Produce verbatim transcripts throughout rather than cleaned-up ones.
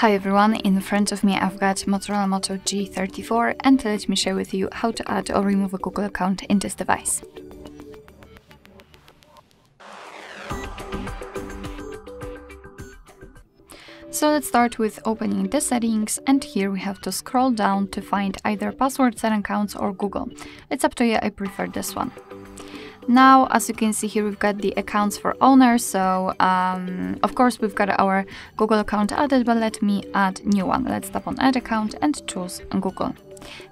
Hi everyone, in front of me I've got Motorola Moto G thirty-four and let me share with you how to add or remove a Google account in this device. So let's start with opening the settings, and here we have to scroll down to find either passwords and accounts or Google. It's up to you, I prefer this one. Now, as you can see here, we've got the accounts for owners, so um, of course we've got our Google account added, but let me add new one. Let's tap on add account and choose Google.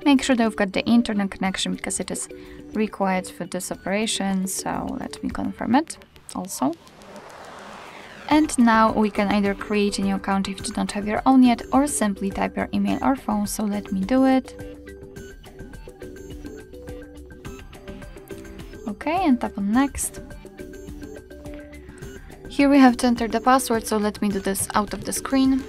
Make sure that we've got the internet connection because it is required for this operation, so let me confirm it also. And now we can either create a new account if you do not have your own yet, or simply type your email or phone, so let me do it. Okay, and tap on next. Here we have to enter the password, so let me do this out of the screen.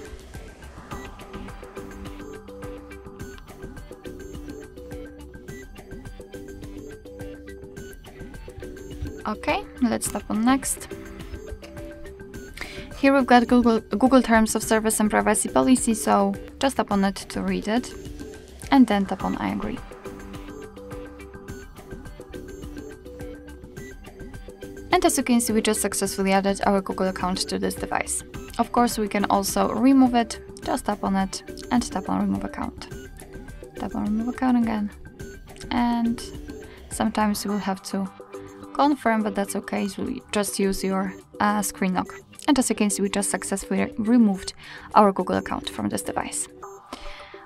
Okay, let's tap on next. Here we've got Google, Google Terms of Service and Privacy Policy, so just tap on it to read it, and then tap on I agree. And as you can see, we just successfully added our Google account to this device. Of course, we can also remove it. Just tap on it and tap on remove account. Tap on remove account again. And sometimes you will have to confirm, but that's okay. So you just use your uh, screen lock. And as you can see, we just successfully removed our Google account from this device.